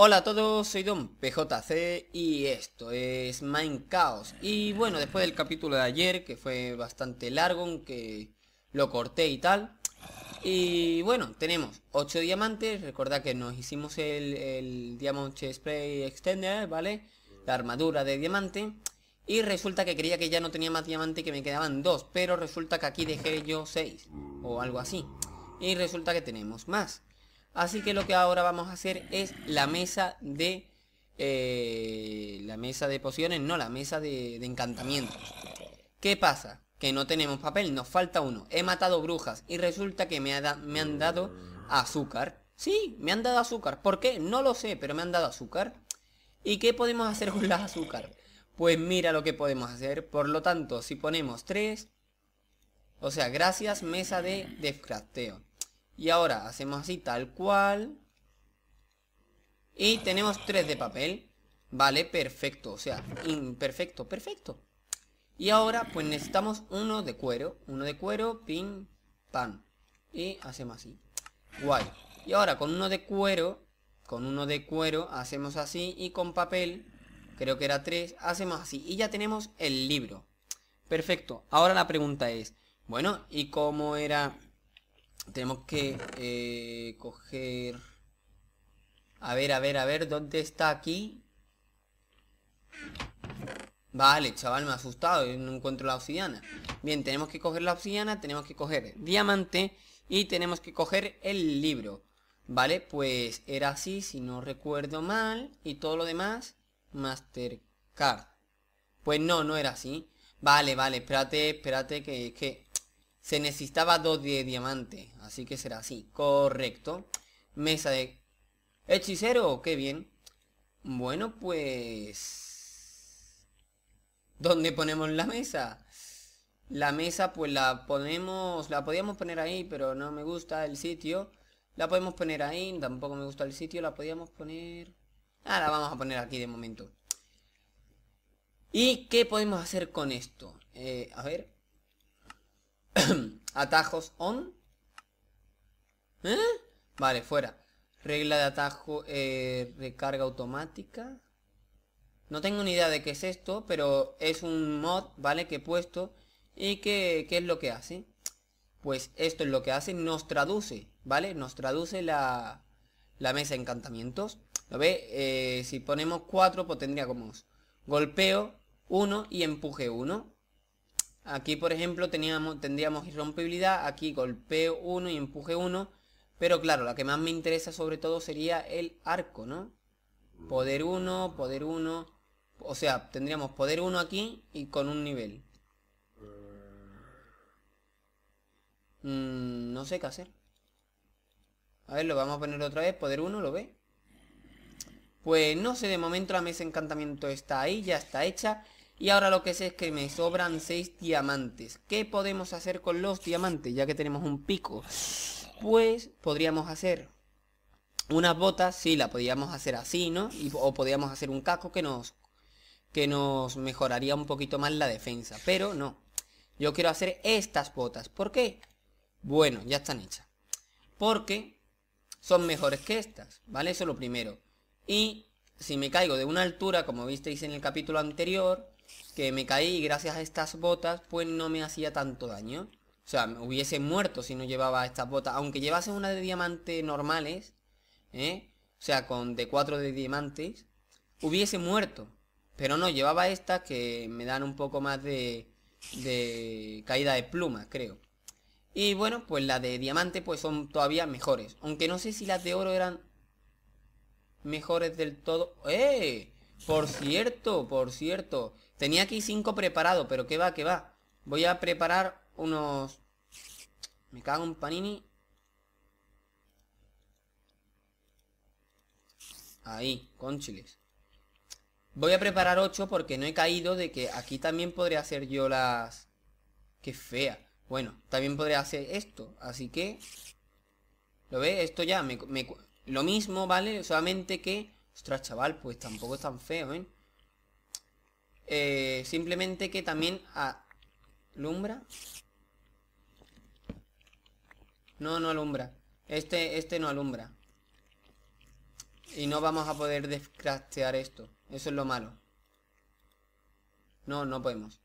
Hola a todos, soy Don PJC y esto es MineCaos. Y bueno, después del capítulo de ayer, que fue bastante largo, aunque lo corté y tal. Y bueno, tenemos 8 diamantes. Recordad que nos hicimos el Diamond Spray Extender, ¿vale? La armadura de diamante. Y resulta que creía que ya no tenía más diamante, que me quedaban 2, pero resulta que aquí dejé yo 6 o algo así. Y resulta que tenemos más. Así que lo que ahora vamos a hacer es la mesa de encantamientos. ¿Qué pasa? Que no tenemos papel, nos falta uno. He matado brujas y resulta que me han dado azúcar. Sí, me han dado azúcar. ¿Por qué? No lo sé, pero me han dado azúcar. ¿Y qué podemos hacer con las azúcar? Pues mira lo que podemos hacer. Por lo tanto, si ponemos 3... O sea, gracias, mesa de descrafteo. Y ahora hacemos así, tal cual. Y tenemos 3 de papel. Vale, perfecto. O sea, imperfecto, perfecto. Y ahora, pues necesitamos uno de cuero. Uno de cuero, pim, pam. Y hacemos así. Guay. Y ahora con uno de cuero, hacemos así. Y con papel, creo que era 3, hacemos así. Y ya tenemos el libro. Perfecto. Ahora la pregunta es, bueno, ¿y cómo era...? Tenemos que coger... A ver, ¿dónde está aquí? Vale, chaval, me ha asustado, no encuentro la obsidiana. Bien, tenemos que coger la obsidiana, tenemos que coger diamante y tenemos que coger el libro. Vale, pues era así, si no recuerdo mal. Y todo lo demás, Mastercard. Pues no, no era así. Vale, espérate, que se necesitaba 2 de diamante, así que será así, correcto. Mesa de... ¿Hechicero? ¡Qué bien! Bueno, pues... ¿dónde ponemos la mesa? La mesa pues la ponemos... La podíamos poner ahí, pero no me gusta el sitio. La podemos poner ahí, tampoco me gusta el sitio, la podíamos poner... Ah, la vamos a poner aquí de momento. ¿Y qué podemos hacer con esto? A ver... atajos on. Vale, fuera. Regla de atajo, recarga automática. No tengo ni idea de qué es esto, pero es un mod, ¿vale? Que he puesto. ¿Y qué es lo que hace? Pues esto es lo que hace, nos traduce, ¿vale? Nos traduce la mesa de encantamientos. ¿Lo ve? Si ponemos 4, pues tendría como golpeo 1 y empuje 1. Aquí, por ejemplo, tendríamos irrompibilidad. Aquí golpeo 1 y empuje 1. Pero claro, la que más me interesa sobre todo sería el arco, ¿no? Poder 1, poder 1. O sea, tendríamos poder 1 aquí y con un nivel. No sé qué hacer. A ver, lo vamos a poner otra vez. Poder 1, ¿lo ve? Pues no sé, de momento la mesa de encantamiento está ahí, ya está hecha. Y ahora lo que sé es que me sobran 6 diamantes. ¿Qué podemos hacer con los diamantes? Ya que tenemos un pico. Pues podríamos hacer unas botas. Sí, la podríamos hacer así, ¿no? O podríamos hacer un casco que nos mejoraría un poquito más la defensa. Pero no. Yo quiero hacer estas botas. ¿Por qué? Bueno, ya están hechas. Porque son mejores que estas, ¿vale? Eso es lo primero. Y si me caigo de una altura, como visteis en el capítulo anterior... que me caí y gracias a estas botas pues no me hacía tanto daño. O sea, me hubiese muerto si no llevaba estas botas. Aunque llevase una de diamantes normales, o sea, con de 4 de diamantes, hubiese muerto. Pero no, llevaba estas que me dan un poco más de caída de plumas, creo. Y bueno, pues las de diamante pues son todavía mejores. Aunque no sé si las de oro eran mejores del todo. ¡Eh! Por cierto, tenía aquí 5 preparados, pero que va. Voy a preparar unos... Me cago en panini. Ahí, conchiles. Voy a preparar 8 porque no he caído de que aquí también podría hacer yo las... Qué fea. Bueno, también podría hacer esto, así que... ¿Lo ves? Esto ya me... Lo mismo, ¿vale? Solamente que... Ostras, chaval, pues tampoco es tan feo, ¿eh? Simplemente que también alumbra. No alumbra. Este no alumbra. Y no vamos a poder descraftear esto. Eso es lo malo. No, no podemos.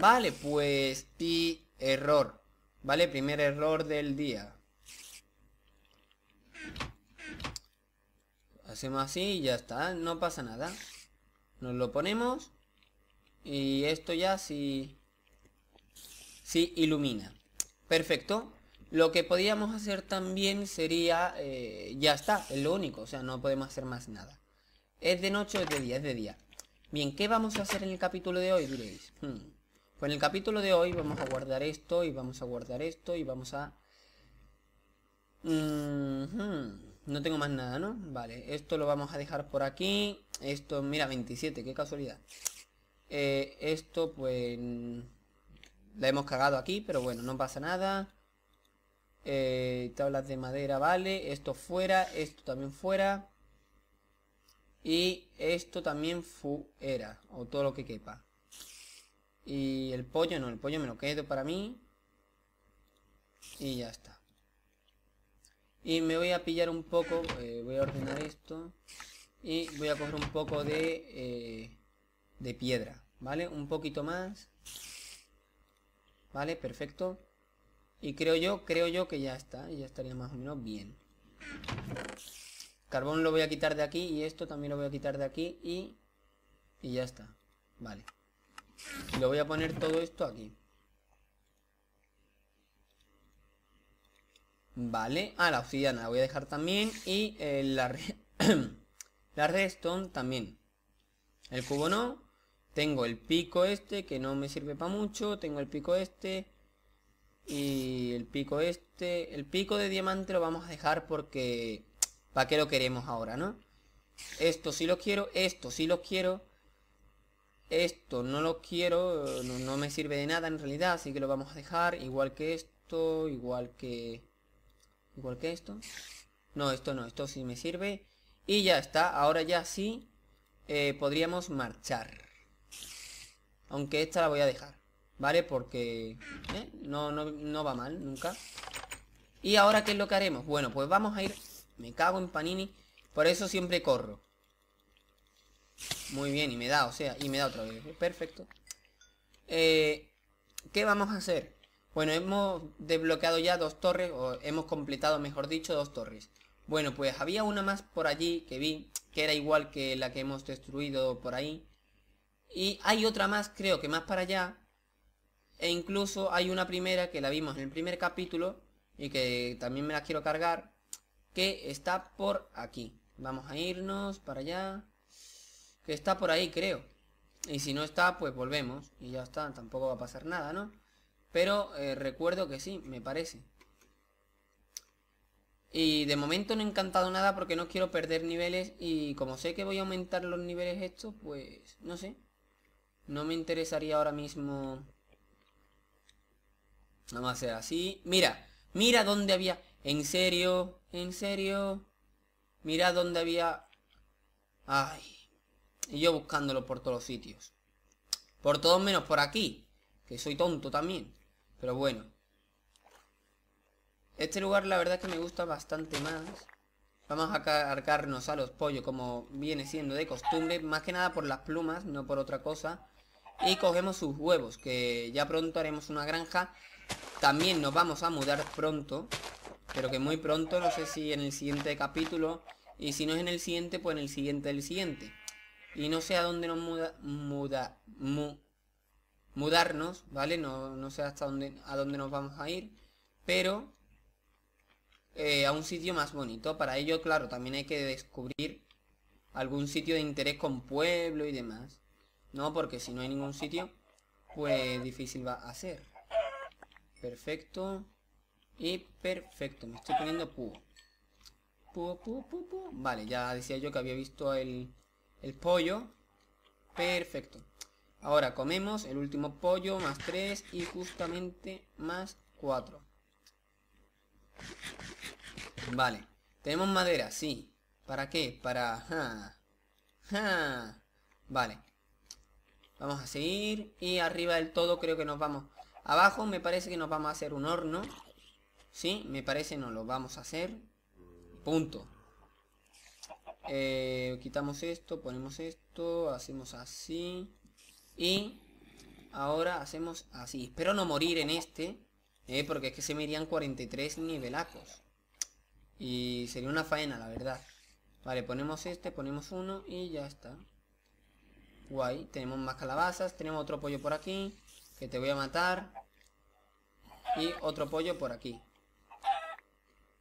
Vale, pues... y error. Vale, primer error del día. Hacemos así y ya está. No pasa nada. Nos lo ponemos. Y esto ya sí... sí ilumina. Perfecto. Lo que podíamos hacer también sería... ya está, es lo único. O sea, no podemos hacer más nada. ¿Es de noche o es de día? Es de día. Bien, ¿qué vamos a hacer en el capítulo de hoy? Diréis. Pues en el capítulo de hoy vamos a guardar esto y vamos a guardar esto y vamos a... No tengo más nada, ¿no? Vale, esto lo vamos a dejar por aquí. Esto, mira, 27, qué casualidad. Esto, pues... la hemos cagado aquí, pero bueno, no pasa nada. Tablas de madera, vale. Esto fuera, esto también fuera. Y esto también fuera. O todo lo que quepa. Y el pollo no, el pollo me lo quedo para mí. Y ya está. Y me voy a pillar un poco. Voy a ordenar esto. Y voy a coger un poco de piedra. ¿Vale? Un poquito más. Vale, perfecto. Y creo yo que ya está. Ya estaría más o menos bien. Carbón lo voy a quitar de aquí. Y esto también lo voy a quitar de aquí. Y ya está. Vale. Y lo voy a poner todo esto aquí. Vale. Ah, la obsidiana la voy a dejar también. Y la redstone también. El cubo no. Tengo el pico este que no me sirve para mucho. Tengo el pico este. Y el pico este. El pico de diamante lo vamos a dejar porque... ¿para qué lo queremos ahora, no? Esto sí lo quiero. Esto sí lo quiero. Esto no lo quiero. No me sirve de nada en realidad. Así que lo vamos a dejar. Igual que esto. Igual que esto. No, esto no. Esto sí me sirve. Y ya está. Ahora ya sí. Podríamos marchar. Aunque esta la voy a dejar. ¿Vale? Porque no va mal nunca. ¿Y ahora qué es lo que haremos? Bueno, pues vamos a ir... Me cago en Panini. Por eso siempre corro. Muy bien, y me da, o sea, y me da otra vez. Perfecto. ¿Qué vamos a hacer? Bueno, hemos desbloqueado ya dos torres. O hemos completado, mejor dicho, dos torres. Bueno, pues había una más por allí que vi. Que era igual que la que hemos destruido por ahí. Y hay otra más, creo que más para allá. E incluso hay una primera que la vimos en el primer capítulo y que también me la quiero cargar, que está por aquí. Vamos a irnos para allá, que está por ahí, creo. Y si no está, pues volvemos y ya está, tampoco va a pasar nada, ¿no? Pero recuerdo que sí, me parece. Y de momento no he encantado nada porque no quiero perder niveles. Y como sé que voy a aumentar los niveles estos, pues no sé. No me interesaría ahora mismo... Vamos a hacer así. Mira, mira dónde había... En serio. Mira dónde había... Ay. Y yo buscándolo por todos los sitios. Por todos menos por aquí. Que soy tonto también. Pero bueno. Este lugar la verdad es que me gusta bastante más. Vamos a cargarnos a los pollos como viene siendo de costumbre. Más que nada por las plumas, no por otra cosa. Y cogemos sus huevos, que ya pronto haremos una granja. También nos vamos a mudar pronto. Pero que muy pronto, no sé si en el siguiente capítulo. Y si no es en el siguiente, pues en el siguiente del siguiente. Y no sé a dónde nos mudarnos, ¿vale? No sé hasta a dónde nos vamos a ir. Pero a un sitio más bonito. Para ello, claro, también hay que descubrir algún sitio de interés con pueblo y demás. No, porque si no hay ningún sitio, pues difícil va a ser. Perfecto. Y perfecto. Me estoy poniendo púo. Púo. Vale, ya decía yo que había visto el pollo. Perfecto. Ahora comemos el último pollo. Más 3 y justamente más 4. Vale. Tenemos madera, sí. ¿Para qué? Para... Vale. Vamos a seguir. Y arriba del todo creo que nos vamos... Abajo me parece que nos vamos a hacer un horno. Sí, me parece no lo vamos a hacer. Punto. Quitamos esto, ponemos esto, hacemos así. Y ahora hacemos así. Espero no morir en este, porque es que se me irían 43 nivelacos. Y sería una faena, la verdad. Vale, ponemos este, ponemos uno y ya está. Guay, tenemos más calabazas, tenemos otro pollo por aquí, que te voy a matar. Y otro pollo por aquí,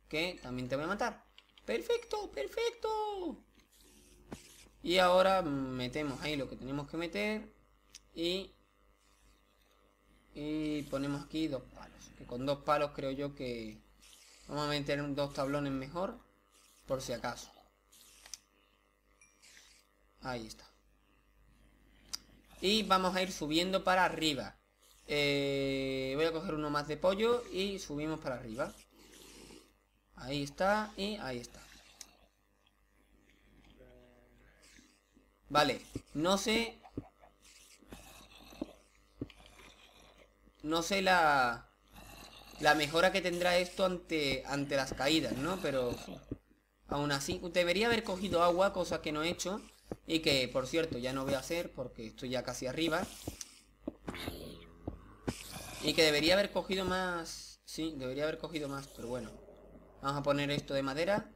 que también te voy a matar. ¡Perfecto, perfecto! Y ahora metemos ahí lo que tenemos que meter. Y ponemos aquí dos palos, que con dos palos creo yo que... Vamos a meter dos tablones mejor, por si acaso. Ahí está. Y vamos a ir subiendo para arriba. Voy a coger uno más de pollo y subimos para arriba. Ahí está, y ahí está. Vale, no sé la mejora que tendrá esto ante las caídas, ¿no? Pero aún así, debería haber cogido agua, cosa que no he hecho. Y que, por cierto, ya no voy a hacer porque estoy ya casi arriba. Y que debería haber cogido más... Sí, debería haber cogido más, pero bueno. Vamos a poner esto de madera.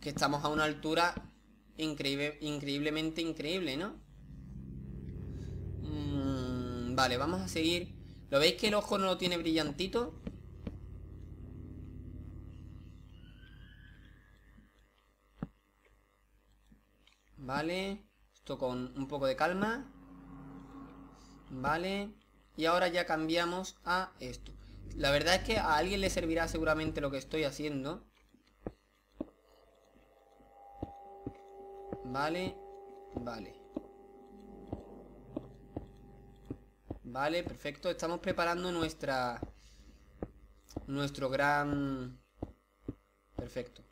Que estamos a una altura increíblemente increíble, ¿no? Vale, vamos a seguir. ¿Lo veis que el ojo no lo tiene brillantito? Vale, esto con un poco de calma. Vale, y ahora ya cambiamos a esto. La verdad es que a alguien le servirá seguramente lo que estoy haciendo. Vale, vale. Vale, perfecto. Estamos preparando nuestro gran... Perfecto.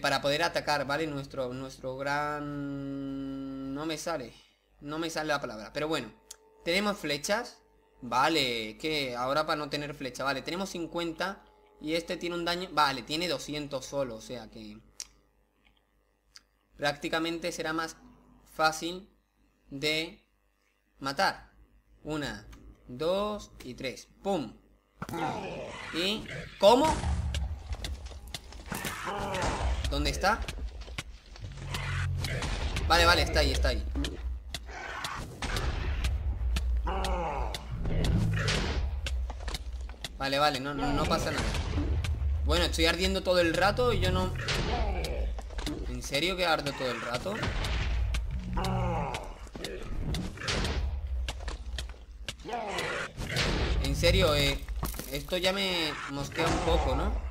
Para poder atacar, ¿vale? Nuestro gran... No me sale la palabra, pero bueno. Tenemos flechas. Vale, que ahora para no tener flecha. Vale, tenemos 50. Y este tiene un daño... Vale, tiene 200 solo, o sea que... Prácticamente será más fácil de matar. 1, 2 y 3. ¡Pum! ¿Y cómo? ¿Dónde está? Vale, vale, está ahí, está ahí. Vale, vale, no pasa nada. Bueno, estoy ardiendo todo el rato y yo no... ¿En serio que ardo todo el rato? En serio, esto ya me mosquea un poco, ¿no?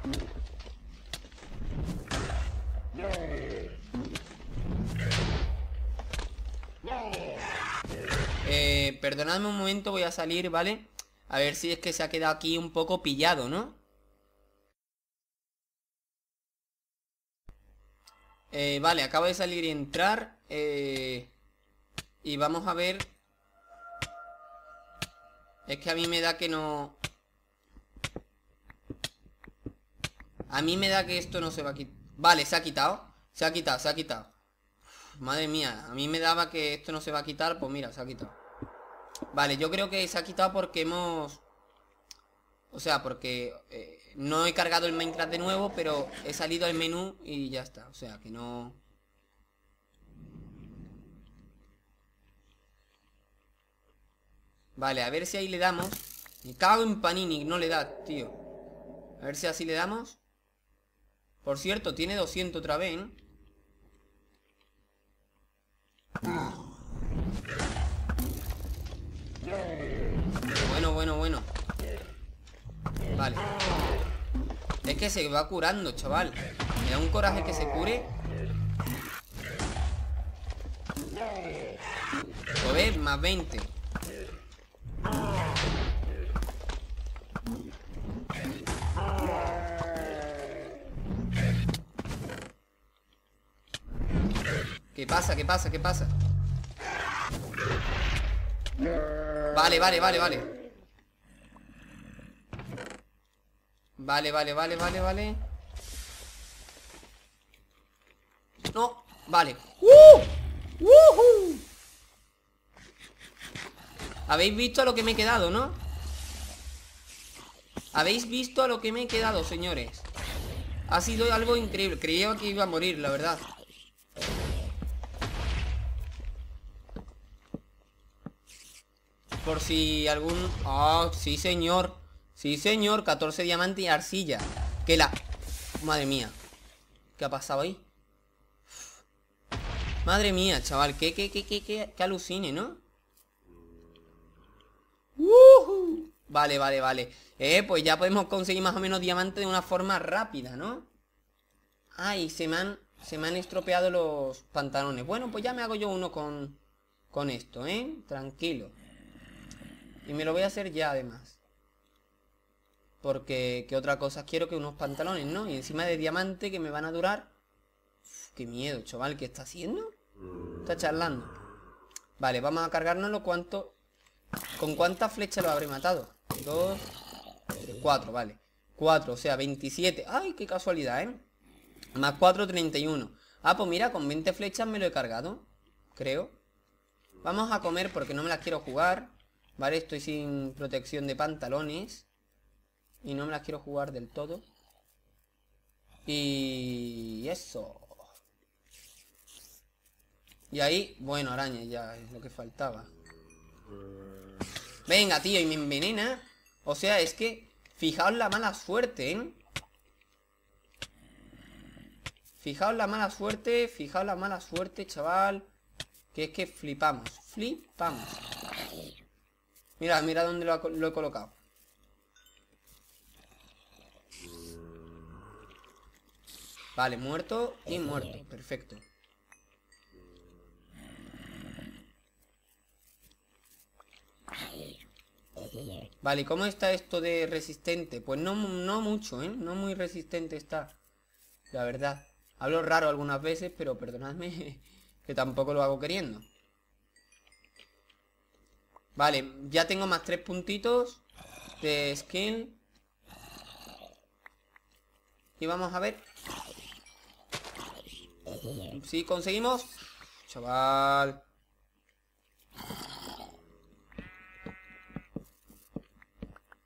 Perdonadme un momento, voy a salir, ¿vale? A ver si es que se ha quedado aquí un poco pillado, ¿no? Vale, acabo de salir y entrar. Y vamos a ver. Es que a mí me da que no... A mí me da que esto no se va a quitar. Vale, se ha quitado. Se ha quitado, se ha quitado. Uf, madre mía, a mí me daba que esto no se va a quitar. Pues mira, se ha quitado. Vale, yo creo que se ha quitado porque hemos... O sea, porque no he cargado el Minecraft de nuevo, pero he salido al menú y ya está. O sea, que no... Vale, a ver si ahí le damos. Me cago en Panini, no le da, tío. A ver si así le damos. Por cierto, tiene 200 otra vez, ¿eh? Bueno. Vale. Es que se va curando, chaval. Me da un coraje que se cure. Joder, más 20. ¿Qué pasa? ¿Qué pasa? ¿Qué pasa? Vale. Vale. No, vale. ¡Woohoo! Habéis visto a lo que me he quedado, ¿no? Habéis visto a lo que me he quedado, señores. Ha sido algo increíble. Creía que iba a morir, la verdad. Por si algún... ¡Ah, sí, señor! Sí, señor, 14 diamantes y arcilla. Que la... Madre mía. ¿Qué ha pasado ahí? Madre mía, chaval. Que alucine, ¿no? ¡Uh-huh! Vale. Pues ya podemos conseguir más o menos diamantes de una forma rápida, ¿no? Ay, se me han estropeado los pantalones. Bueno, pues ya me hago yo uno con esto, ¿eh? Tranquilo. Y me lo voy a hacer ya, además. Porque, ¿qué otra cosa quiero que unos pantalones, no? Y encima de diamante que me van a durar. Uf, qué miedo, chaval. ¿Qué está haciendo? Está charlando. Vale, vamos a cargárnoslo. ¿Cuánto? ¿Con cuántas flechas lo habré matado? 2, 3, 4, vale. 4, o sea, 27. ¡Ay, qué casualidad, eh! Más 4, 31. Ah, pues mira, con 20 flechas me lo he cargado. Creo. Vamos a comer porque no me las quiero jugar. Vale, estoy sin protección de pantalones y no me las quiero jugar del todo. Y eso. Y ahí, bueno, araña ya es lo que faltaba. Venga, tío, y me envenena. O sea, es que fijaos la mala suerte, ¿eh? Fijaos la mala suerte, chaval. Que es que flipamos. Mira dónde lo he colocado. Vale, muerto y muerto. Perfecto. Vale, ¿y cómo está esto de resistente? Pues no mucho, ¿eh? No muy resistente está, la verdad. Hablo raro algunas veces, pero perdonadme que tampoco lo hago queriendo. Vale, ya tengo más 3 puntitos de skin. Y vamos a ver si conseguimos. Chaval.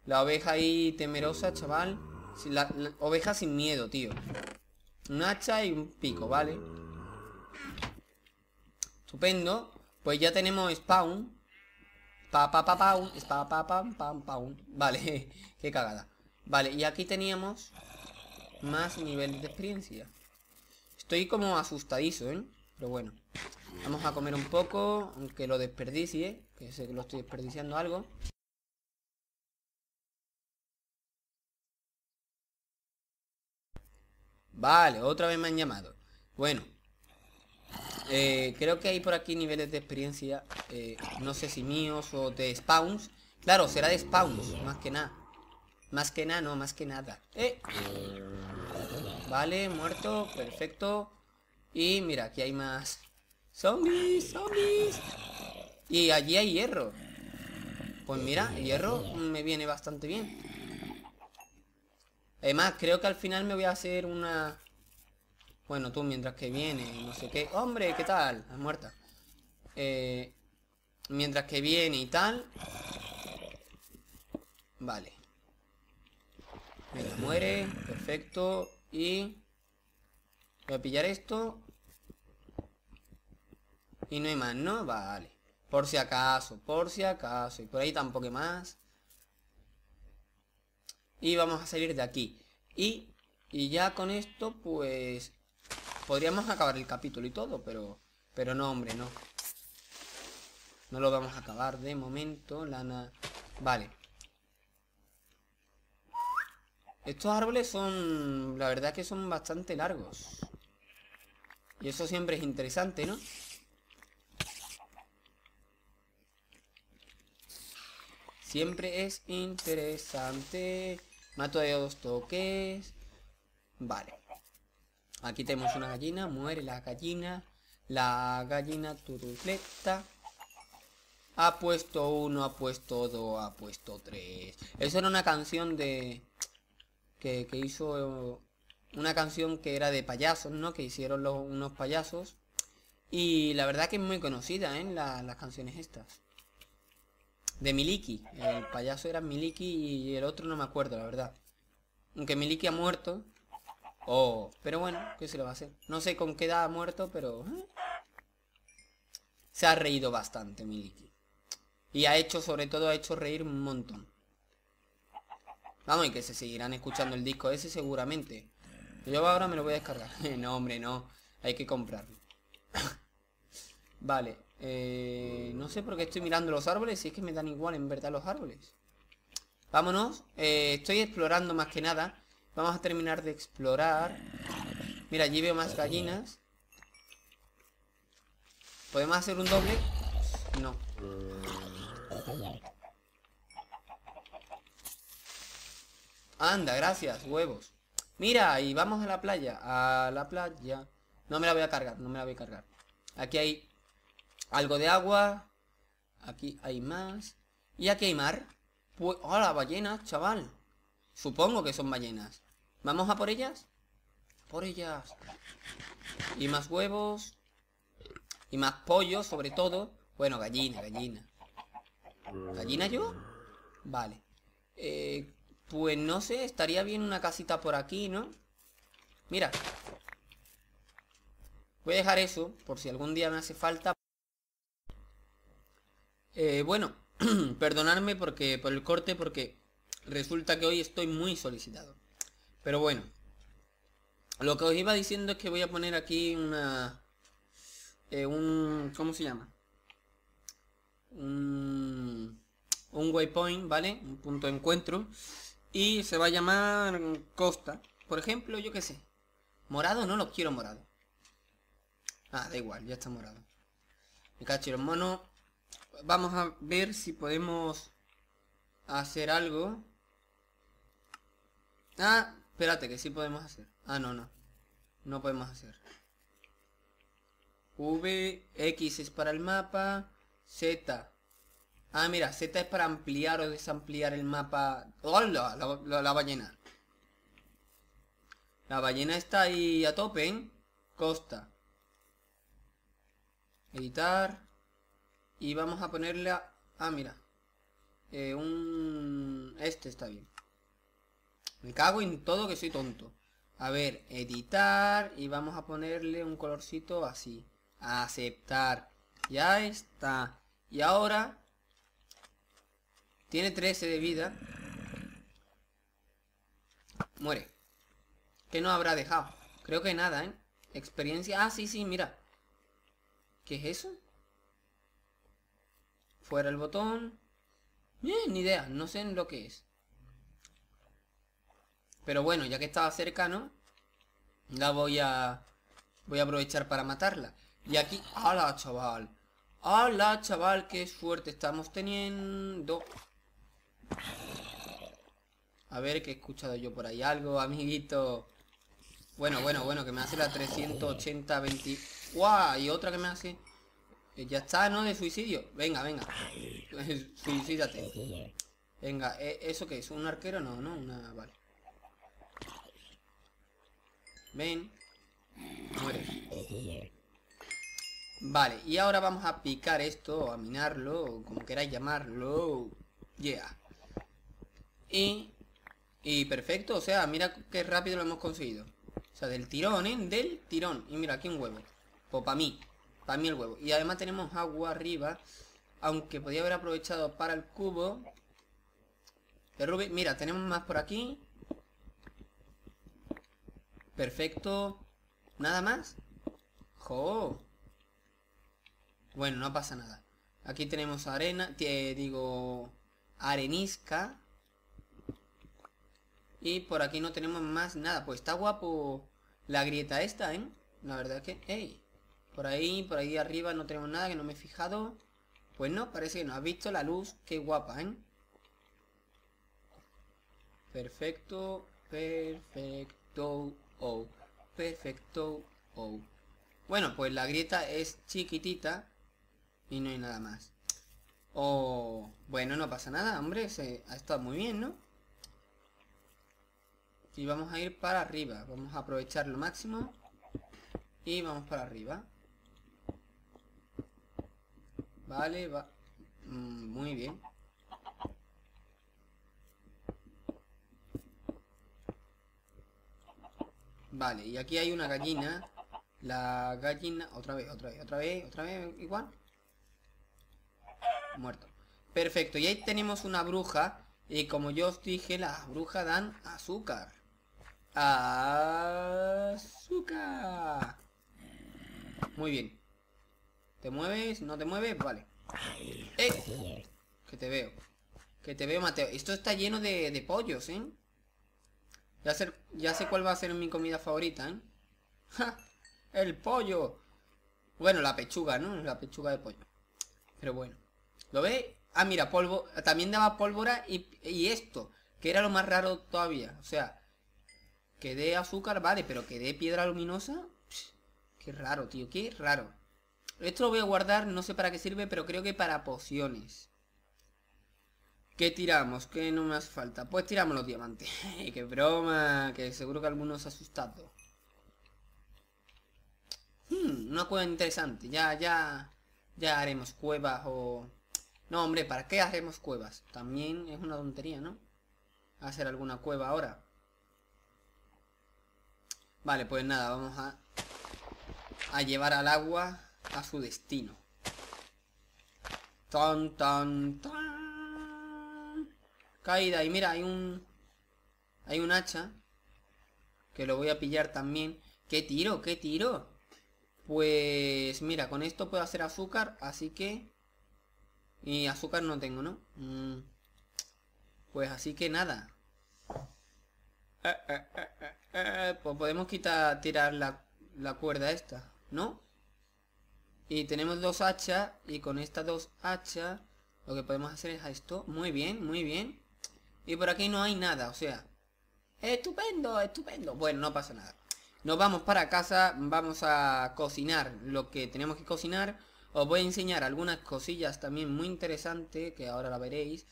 La oveja ahí temerosa, chaval. La oveja sin miedo, tío. Un hacha y un pico, vale. Estupendo. Pues ya tenemos spawn. Vale, qué cagada. Vale, y aquí teníamos más niveles de experiencia. Estoy como asustadizo, ¿eh? Pero bueno, vamos a comer un poco, aunque lo desperdicie, que sé que lo estoy desperdiciando algo. Vale, otra vez me han llamado. Bueno, creo que hay por aquí niveles de experiencia, no sé si míos o de spawns. Claro, será de spawns, más que nada. Más que nada. Vale, muerto, perfecto. Y mira, aquí hay más zombies. Y allí hay hierro. Pues mira, el hierro me viene bastante bien. Además, creo que al final me voy a hacer una... Bueno, tú mientras que viene, no sé qué... ¡Hombre! ¿Qué tal? Es muerta. Mientras que viene y tal... Vale. Venga, muere. Perfecto. Y... voy a pillar esto. Y no hay más, ¿no? Vale. Por si acaso, por si acaso. Y por ahí tampoco hay más. Y vamos a salir de aquí. Y ya con esto, pues... podríamos acabar el capítulo y todo, pero no, hombre, no. No lo vamos a acabar de momento, lana... Vale. Estos árboles son... la verdad que son bastante largos. Y eso siempre es interesante, ¿no? Siempre es interesante. Mato de 2 toques. Vale. Aquí tenemos una gallina, muere la gallina. La gallina turuleta. Ha puesto 1, ha puesto 2, ha puesto 3. Eso era una canción de... que hizo una canción que era de payasos, ¿no? Que hicieron unos payasos. Y la verdad que es muy conocida, ¿eh? Las canciones estas. De Miliki. El payaso era Miliki y el otro no me acuerdo, la verdad. Aunque Miliki ha muerto. Oh, pero bueno, ¿qué se le va a hacer? No sé con qué edad ha muerto, pero... Se ha reído bastante Miliki. Y ha hecho, sobre todo, ha hecho reír un montón. Vamos, y que se seguirán escuchando el disco ese seguramente. Yo ahora me lo voy a descargar. No, hombre, no. Hay que comprarlo. Vale. No sé por qué estoy mirando los árboles. Si es que me dan igual, en verdad, los árboles. Vámonos. Estoy explorando más que nada. Vamos a terminar de explorar. Mira, allí veo más gallinas. ¿Podemos hacer un doble? No. Anda, gracias, huevos. Mira, y vamos a la playa. A la playa. No me la voy a cargar, no me la voy a cargar. Aquí hay algo de agua. Aquí hay más. Y aquí hay mar. Pues, hola, ballenas, chaval. Supongo que son ballenas. ¿Vamos a por ellas? Por ellas. Y más huevos. Y más pollo, sobre todo. Bueno, gallina, gallina. ¿Gallina yo? Vale. Pues no sé, estaría bien una casita por aquí, ¿no? Mira. Voy a dejar eso, por si algún día me hace falta. Bueno, perdonadme por el corte, porque resulta que hoy estoy muy solicitado. Pero bueno. Lo que os iba diciendo es que voy a poner aquí una... ¿Cómo se llama? Un waypoint, ¿vale? Un punto de encuentro. Y se va a llamar Costa. Por ejemplo, yo qué sé. Morado no lo quiero morado. Ah, da igual, ya está morado. Me cacho, hermano. Vamos a ver si podemos hacer algo. Ah, espérate, que sí podemos hacer. Ah, no, no. No podemos hacer. V, X es para el mapa. Z. Ah, mira, Z es para ampliar o desampliar el mapa. ¡Hola! La ballena. La ballena está ahí a tope, ¿eh? Costa. Editar. Y vamos a ponerle a... Ah, mira. Este está bien. Me cago en todo que soy tonto. A ver, editar. Y vamos a ponerle un colorcito así. Aceptar. Ya está. Y ahora... Tiene 13 de vida. Muere. ¿Qué no habrá dejado? Creo que nada, ¿eh? Experiencia... Ah, sí, mira. ¿Qué es eso? Fuera el botón. Ni idea, no sé en lo que es. Pero bueno, ya que estaba cerca, ¿no? La voy a aprovechar para matarla. Y aquí... ¡Hala, chaval! ¡Hala, chaval! ¡Qué suerte estamos teniendo! A ver, que he escuchado yo por ahí algo, amiguito. Bueno, que me hace la 380-20. ¡Guau! Y otra que me hace... Ya está, ¿no? De suicidio. Venga. Suicídate. Venga, ¿eso qué es? ¿Un arquero? No, una... Vale. Ven. Muere. Vale, y ahora vamos a picar esto, o a minarlo, o como queráis llamarlo. Yeah. Y perfecto, o sea, mira qué rápido lo hemos conseguido. O sea, del tirón, ¿eh? Del tirón. Y mira, aquí un huevo. Pues para mí el huevo. Y además tenemos agua arriba, aunque podía haber aprovechado para el cubo. El Rubik, mira, tenemos más por aquí. Perfecto. ¿Nada más? ¡Jo! Bueno, no pasa nada. Aquí tenemos arena, arenisca. Y por aquí no tenemos más nada. Pues está guapo la grieta esta, ¿eh? La verdad es que... ¡Ey! Por ahí arriba no tenemos nada, que no me he fijado. Pues no, parece que no. ¿Has visto la luz? ¡Qué guapa, eh! Perfecto. Bueno, pues la grieta es chiquitita. Y no hay nada más. Bueno, no pasa nada, hombre. Ha estado muy bien, ¿no? y vamos a ir para arriba. Vamos a aprovechar lo máximo y vamos para arriba. Vale, va muy bien. Vale, y aquí hay una gallina. La gallina, otra vez, igual. Muerto. Perfecto, y ahí tenemos una bruja. Y como yo os dije, las brujas dan azúcar. ¡Azúcar! Muy bien. ¿Te mueves? ¿No te mueves? Vale. ¡Eh! Que te veo. Que te veo, Mateo. Esto está lleno de pollos, ¿eh? Ya sé cuál va a ser mi comida favorita, ¿eh? ¡Ja! ¡El pollo! Bueno, la pechuga, ¿no? La pechuga de pollo. Pero bueno. ¿Lo veis? Ah, mira, polvo. También daba pólvora y esto, que era lo más raro todavía. O sea, que dé azúcar, vale, pero que dé piedra luminosa. Psh, qué raro, tío, qué raro. Esto lo voy a guardar, no sé para qué sirve, pero creo que para pociones. ¿Qué tiramos? ¿Qué no me hace falta? Pues tiramos los diamantes. ¡Qué broma! Que seguro que algunos se ha asustado. Una cueva interesante. Ya haremos cuevas o... No, hombre, ¿para qué haremos cuevas? También es una tontería, ¿no? Hacer alguna cueva ahora. Vale, pues nada, vamos a llevar al agua a su destino. Tan, tan, tan. Caída, y mira, hay un hacha que lo voy a pillar también. ¡Qué tiro, qué tiro! Pues mira, con esto puedo hacer azúcar, así que... Y azúcar no tengo, ¿no? Pues así que nada. Pues podemos tirar la cuerda esta, ¿no? Y tenemos dos hachas, y con estas dos hachas lo que podemos hacer es esto. Muy bien, muy bien. Y por aquí no hay nada, o sea... ¡Estupendo, estupendo! Bueno, no pasa nada. Nos vamos para casa, vamos a cocinar lo que tenemos que cocinar. Os voy a enseñar algunas cosillas también muy interesantes, que ahora la veréis.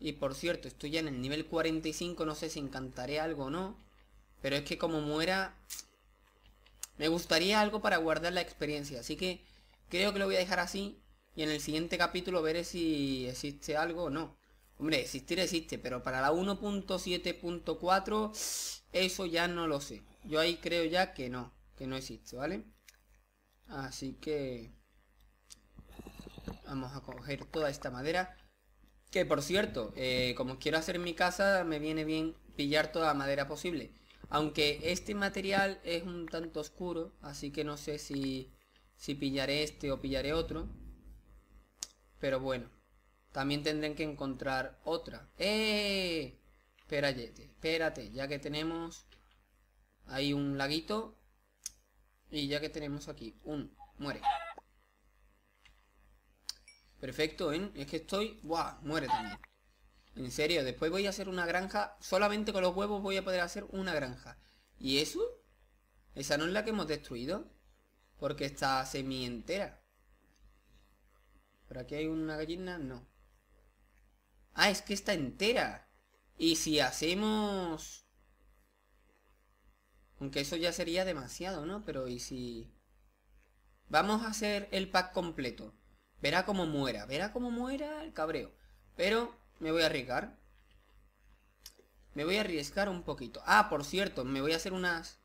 Y por cierto, estoy ya en el nivel 45, no sé si encantaré algo o no. Pero es que como muera, me gustaría algo para guardar la experiencia. Así que creo que lo voy a dejar así. Y en el siguiente capítulo veré si existe algo o no. Hombre, existir existe, pero para la 1.7.4 eso ya no lo sé. Yo ahí creo ya que no existe, ¿vale? Así que vamos a coger toda esta madera. Que por cierto, como quiero hacer mi casa, me viene bien pillar toda la madera posible. Aunque este material es un tanto oscuro, así que no sé si pillaré este o pillaré otro. Pero bueno, también tendrán que encontrar otra. ¡Eh! Espérate, ya que tenemos ahí un laguito. Y ya que tenemos aquí un... Muere. Perfecto, ¿eh? Es que estoy... ¡Buah! Muere también. En serio, después voy a hacer una granja. Solamente con los huevos voy a poder hacer una granja. ¿Y eso? Esa no es la que hemos destruido, porque está semi entera. ¿Por aquí hay una gallina? No. Ah, es que está entera. Y si hacemos... Aunque eso ya sería demasiado, ¿no? Pero ¿y si...? Vamos a hacer el pack completo. Verá cómo muera el cabreo. Pero me voy a arriesgar. Me voy a arriesgar un poquito. Ah, por cierto, me voy a hacer unos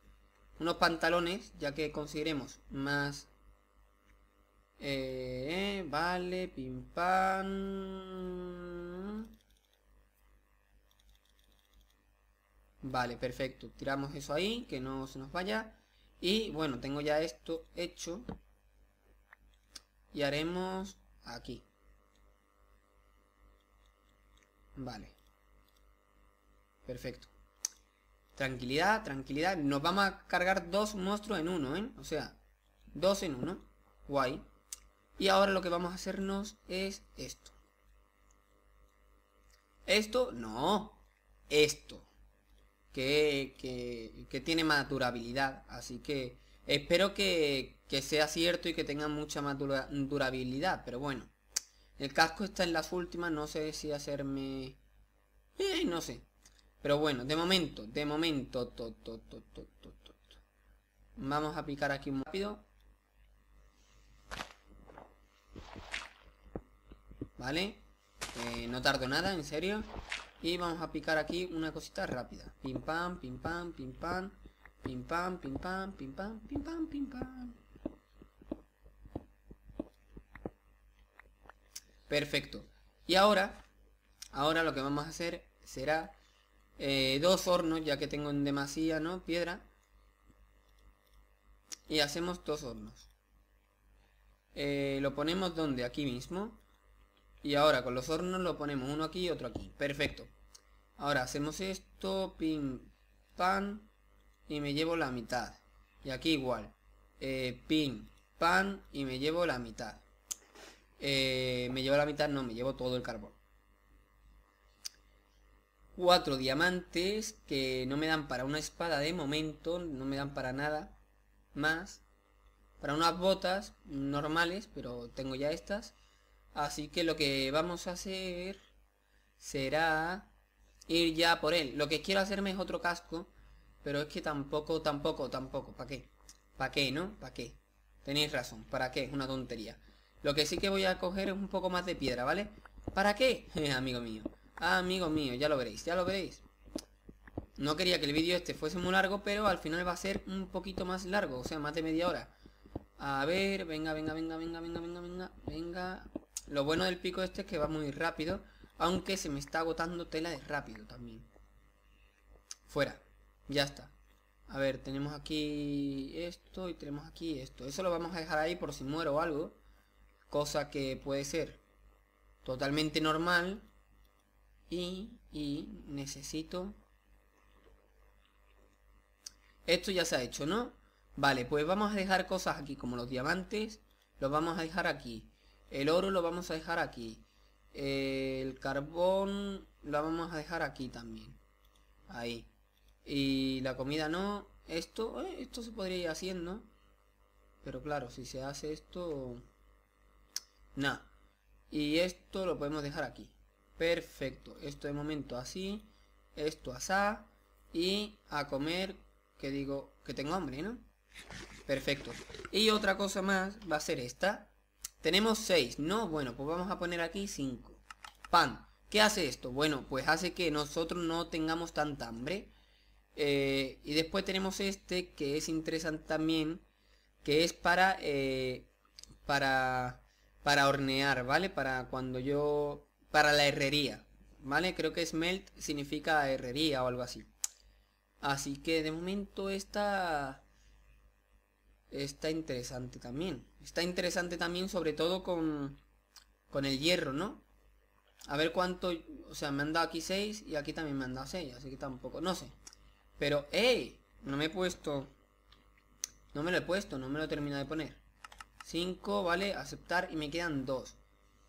pantalones, ya que conseguiremos más... vale, pim pam. Vale, perfecto. Tiramos eso ahí, que no se nos vaya. Y bueno, tengo ya esto hecho. Y haremos aquí. Vale. Perfecto. Tranquilidad, tranquilidad. Nos vamos a cargar dos monstruos en uno, ¿eh? O sea, dos en uno. Guay. Y ahora lo que vamos a hacernos es esto. Esto, no. Esto. Que tiene más durabilidad. Así que espero que sea cierto y que tenga mucha más durabilidad. Pero bueno. El casco está en las últimas. No sé si hacerme... no sé. Pero bueno, de momento. Vamos a picar aquí muy rápido. Vale, no tardo nada, en serio. Y vamos a picar aquí una cosita rápida. Pim pam, pim pam, pim pam. Pim pam, pim pam, pim pam, pim pam, pim pam. Perfecto. Y ahora lo que vamos a hacer será dos hornos, ya que tengo en demasía, ¿no? Piedra. Y hacemos dos hornos. Lo ponemos donde, aquí mismo. Y ahora con los hornos lo ponemos uno aquí y otro aquí. Perfecto. Ahora hacemos esto, pim, pam. Y me llevo la mitad. Y aquí igual. Pim, pam. Y me llevo la mitad. Me llevo la mitad, no, me llevo todo el carbón. 4 diamantes que no me dan para una espada de momento, no me dan para nada más. Para unas botas normales, pero tengo ya estas. Así que lo que vamos a hacer será ir ya por él. Lo que quiero hacerme es otro casco. Pero es que tampoco. ¿Para qué? Tenéis razón, ¿para qué? Es una tontería. Lo que sí que voy a coger es un poco más de piedra, ¿vale? ¿Para qué? Amigo mío, ya lo veréis. No quería que el vídeo este fuese muy largo, pero al final va a ser un poquito más largo, o sea, más de media hora. A ver, venga. Lo bueno del pico este es que va muy rápido, aunque se me está agotando tela de rápido también. Fuera. Ya está. A ver, tenemos aquí esto y tenemos aquí esto. Eso lo vamos a dejar ahí por si muero o algo. Cosa que puede ser totalmente normal. Y necesito... Esto ya se ha hecho, ¿no? Vale, pues vamos a dejar cosas aquí, como los diamantes. Los vamos a dejar aquí. El oro lo vamos a dejar aquí. El carbón lo vamos a dejar aquí también. Ahí. Y la comida no. Esto se podría ir haciendo. Pero claro, si se hace esto... Nah. Y esto lo podemos dejar aquí. Perfecto. Esto de momento así. Esto asá. Y a comer. Que digo que tengo hambre, ¿no? Perfecto. Y otra cosa más va a ser esta. Tenemos 6, ¿no? Bueno, pues vamos a poner aquí 5. Pan. ¿Qué hace esto? Bueno, pues hace que nosotros no tengamos tanta hambre. Y después tenemos este que es interesante también, que es para hornear, ¿vale? Para la herrería, ¿vale? Creo que smelt significa herrería o algo así. Así que de momento esta está interesante también. Está interesante también sobre todo con el hierro, ¿no? A ver cuánto, o sea, me han dado aquí 6 y aquí también me han dado 6, así que tampoco, no sé. Pero, ¡ey! No me lo he terminado de poner. 5, vale, aceptar. Y me quedan 2.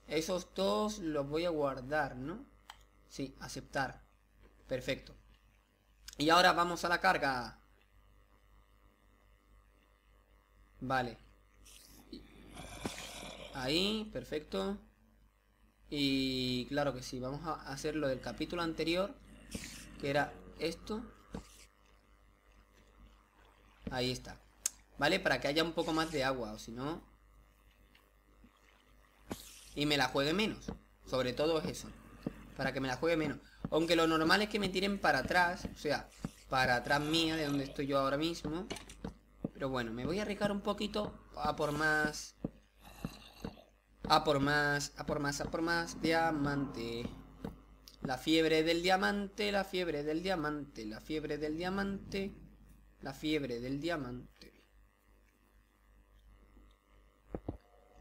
Esos 2 los voy a guardar, ¿no? Sí, aceptar. Perfecto. Y ahora vamos a la carga. Vale. Ahí, perfecto. Y claro que sí, vamos a hacer lo del capítulo anterior, que era esto. Ahí está, ¿vale? Para que haya un poco más de agua, o si no... Y me la juegue menos, sobre todo eso. Para que me la juegue menos. Aunque lo normal es que me tiren para atrás, o sea, para atrás mía, de donde estoy yo ahora mismo. Pero bueno, me voy a arriesgar un poquito a por más... A por más diamante. La fiebre del diamante, La fiebre del diamante.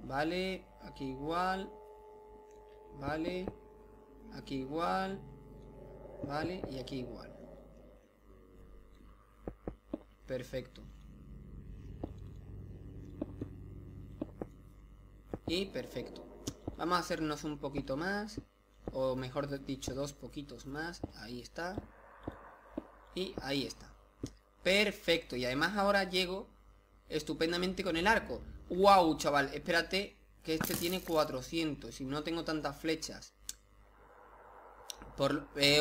Vale, aquí igual. Vale, aquí igual. Vale, y aquí igual. Perfecto. Y perfecto. Vamos a hacernos un poquito más. O mejor dicho, dos poquitos más. Ahí está. Y ahí está. Perfecto, y además ahora llego estupendamente con el arco. ¡Wow, chaval! Espérate, que este tiene 400 y no tengo tantas flechas.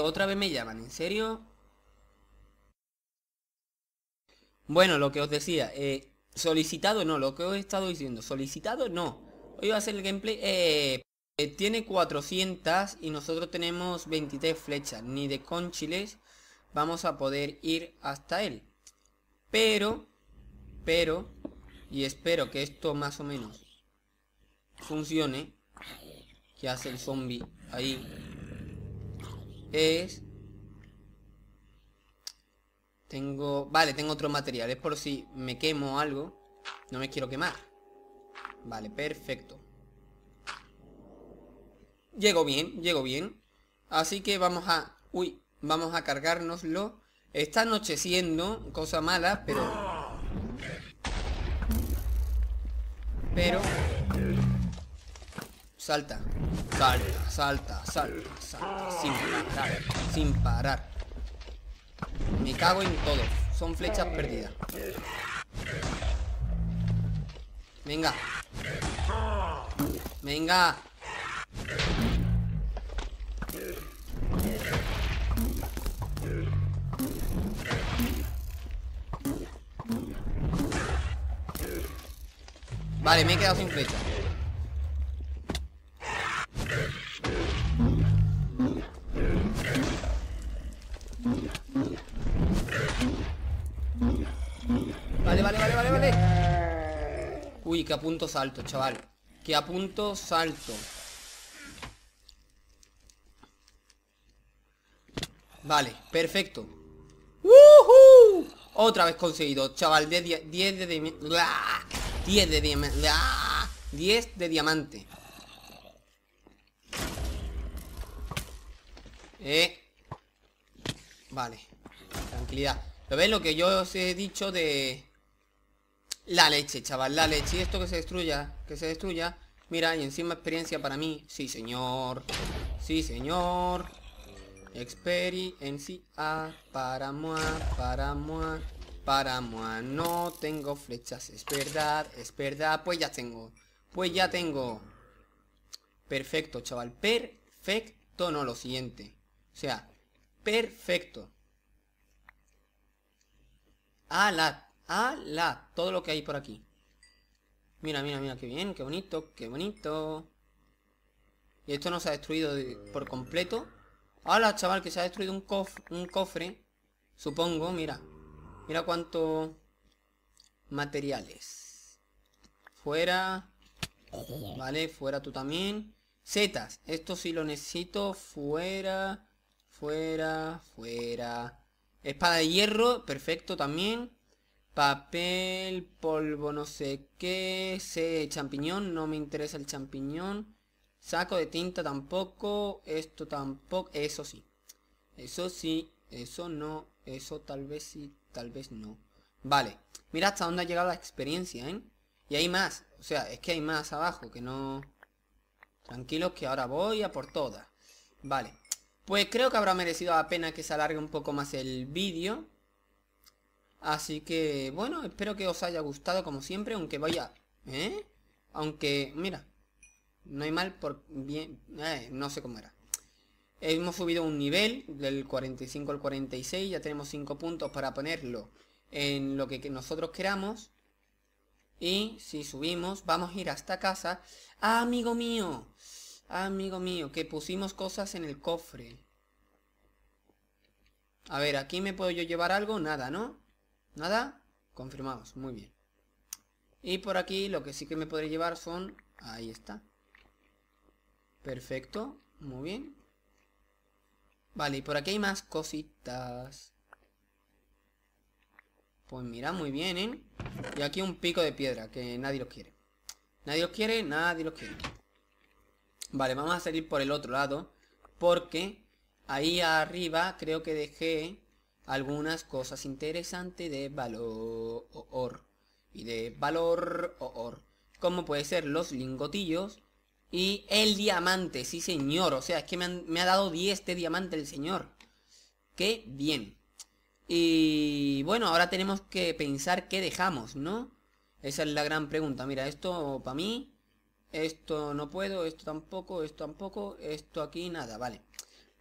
Otra vez me llaman, ¿en serio? Bueno, lo que os decía, solicitado no, lo que os he estado diciendo, solicitado no. Hoy va a ser el gameplay, tiene 400 y nosotros tenemos 23 flechas, ni de conchiles vamos a poder ir hasta él. Pero, y espero que esto más o menos funcione, que hace el zombie ahí, es... Vale, tengo otro material. Es por si me quemo algo. No me quiero quemar. Vale, perfecto. Llego bien, llego bien. Así que vamos a... Uy, vamos a cargárnoslo. Está anocheciendo, cosa mala, pero... Salta, salta, salta, salta, salta. Sin parar, sin parar. Me cago en todo. Son flechas perdidas. Venga. Venga. Vale, me he quedado sin flechas. Uy, que a punto salto, chaval. Que a punto salto. Vale, perfecto. ¡Woohoo! Otra vez conseguido, chaval. 10 de diamante. Vale. Tranquilidad. ¿Lo ves lo que yo os he dicho de... La leche, chaval, la leche. Y esto que se destruya, que se destruya. Mira, y encima experiencia para mí. Sí, señor. Sí, señor. Experiencia para moi. No tengo flechas, es verdad, es verdad. Pues ya tengo. Pues ya tengo. Perfecto, chaval. Perfecto, no, lo siguiente. O sea, perfecto. ¡Hala! Todo lo que hay por aquí. Mira, mira, mira, qué bien, qué bonito, qué bonito. Y esto no se ha destruido por completo. ¡Hala, chaval! Que se ha destruido un cofre. Supongo, mira. Mira cuántos materiales. Fuera. Vale, fuera tú también. Setas. Esto sí lo necesito. Fuera. Fuera. Fuera. Espada de hierro. Perfecto también. Papel, polvo, no sé qué, champiñón, no me interesa el champiñón. Saco de tinta tampoco, esto tampoco, eso sí. Eso sí, eso no, eso tal vez sí, tal vez no. Vale, mira hasta dónde ha llegado la experiencia, ¿eh? Y hay más, o sea, es que hay más abajo, que no... Tranquilos que ahora voy a por todas. Vale, pues creo que habrá merecido la pena que se alargue un poco más el vídeo. Así que, bueno, espero que os haya gustado como siempre, aunque vaya... Aunque, mira, no hay mal por bien... no sé cómo era. Hemos subido un nivel, del 45 al 46, ya tenemos 5 puntos para ponerlo en lo que nosotros queramos. Y si subimos, vamos a ir hasta casa. ¡Ah, amigo mío! Amigo mío, que pusimos cosas en el cofre. A ver, ¿aquí me puedo yo llevar algo? Nada, ¿no? Nada, confirmamos, muy bien. Y por aquí lo que sí que me podré llevar son... Ahí está. Perfecto, muy bien. Vale, y por aquí hay más cositas. Pues mira, muy bien, ¿eh? Y aquí un pico de piedra, que nadie lo quiere. Nadie lo quiere, nadie lo quiere. Vale, vamos a salir por el otro lado. Porque ahí arriba creo que dejé... algunas cosas interesantes de valor. Y de valor. Como puede ser los lingotillos. Y el diamante. Sí, señor. O sea, es que me ha dado 10 de diamante el señor. Qué bien. Y bueno, ahora tenemos que pensar qué dejamos, ¿no? Esa es la gran pregunta. Mira, esto para mí. Esto no puedo. Esto tampoco. Esto tampoco. Esto aquí nada. Vale.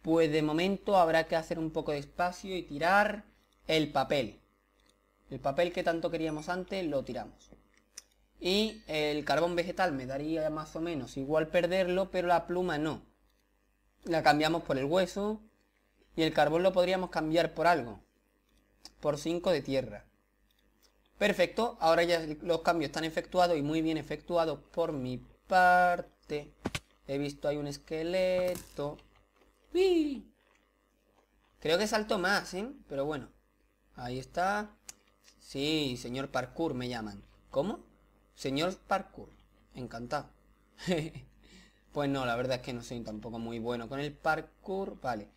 pues de momento habrá que hacer un poco de espacio y tirar el papel. El papel que tanto queríamos antes lo tiramos. Y el carbón vegetal me daría más o menos igual perderlo, pero la pluma no. La cambiamos por el hueso y el carbón lo podríamos cambiar por algo. Por 5 de tierra. Perfecto, ahora ya los cambios están efectuados y muy bien efectuados por mi parte. He visto ahí un esqueleto. ¡Uy! Creo que salto más, ¿eh? Pero bueno. Ahí está. Sí, señor parkour me llaman. ¿Cómo? Señor parkour. Encantado. Pues no, la verdad es que no soy tampoco muy bueno con el parkour. Vale.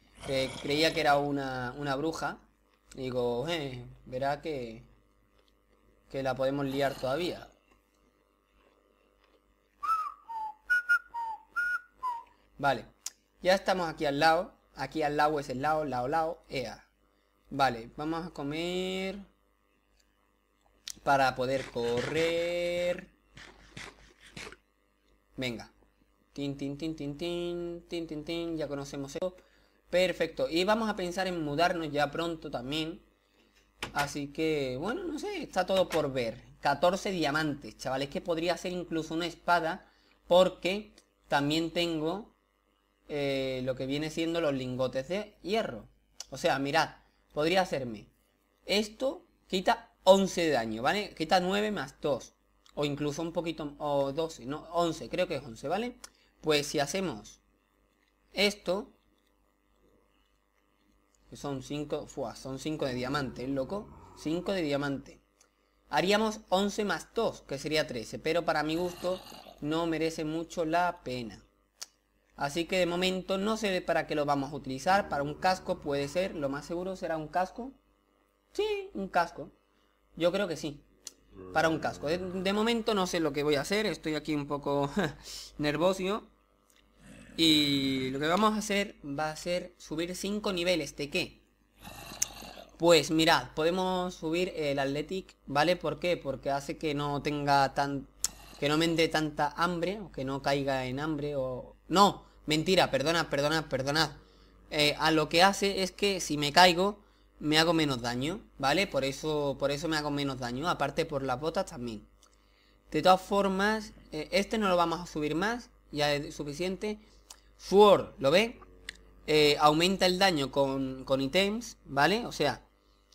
Creía que era una bruja. Digo, verá que la podemos liar todavía. Vale, ya estamos aquí al lado. Aquí al lado es el lado, ea. Vale, vamos a comer para poder correr. Venga. Tin, tin, tin, tin, tin, tin, tin, tin. Ya conocemos eso. Perfecto, y vamos a pensar en mudarnos ya pronto también. Así que, bueno, no sé, está todo por ver. 14 diamantes, chavales, que podría ser incluso una espada, porque también tengo lo que viene siendo los lingotes de hierro. O sea, mirad, podría hacerme esto, quita 11 de daño, ¿vale? Quita 9 más 2, o incluso un poquito, o 12, no, 11, creo que es 11, ¿vale? Pues si hacemos esto, son 5, son 5 de diamante, loco. 5 de diamante. Haríamos 11 más 2, que sería 13. Pero para mi gusto no merece mucho la pena. Así que de momento no sé para qué lo vamos a utilizar. Para un casco puede ser. Lo más seguro será un casco. Sí, un casco. Yo creo que sí. Para un casco. De momento no sé lo que voy a hacer. Estoy aquí un poco nervioso. Y lo que vamos a hacer va a ser subir 5 niveles. ¿De qué? Pues mirad, podemos subir el Athletic, ¿vale? ¿Por qué? Porque hace que no tenga tan... que no me dé tanta hambre, o que no caiga en hambre, o... No, mentira, perdonad. A lo que hace es que si me caigo, me hago menos daño, ¿vale? Por eso me hago menos daño, aparte por las botas también. De todas formas, este no lo vamos a subir más, ya es suficiente. Sword, ¿lo ve? Aumenta el daño con ítems, ¿vale? O sea,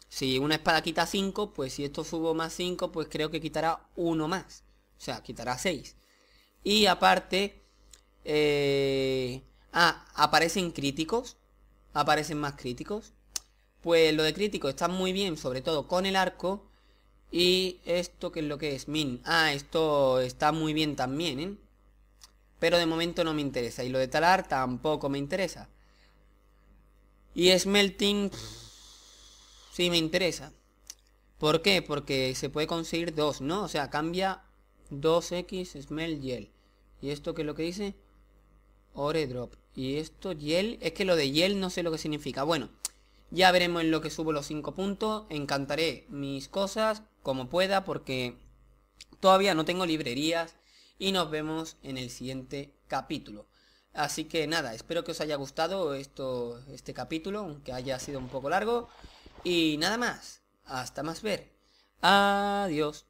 si una espada quita 5, pues si esto subo más 5, pues creo que quitará 1 más. O sea, quitará 6. Y aparte, aparecen críticos. Aparecen más críticos. Pues lo de críticos está muy bien, sobre todo con el arco. Y esto, ¿qué es lo que es? Min. Ah, esto está muy bien también, ¿eh? Pero de momento no me interesa. Y lo de talar tampoco me interesa. Y smelting... sí me interesa. ¿Por qué? Porque se puede conseguir 2, ¿no? O sea, cambia 2x smelt gel. ¿Y esto qué es lo que dice? Ore drop. ¿Y esto gel? Es que lo de gel no sé lo que significa. Bueno, ya veremos en lo que subo los 5 puntos. Encantaré mis cosas como pueda, porque todavía no tengo librerías. Y nos vemos en el siguiente capítulo. Así que nada, espero que os haya gustado este capítulo, aunque haya sido un poco largo. Y nada más, hasta más ver. Adiós.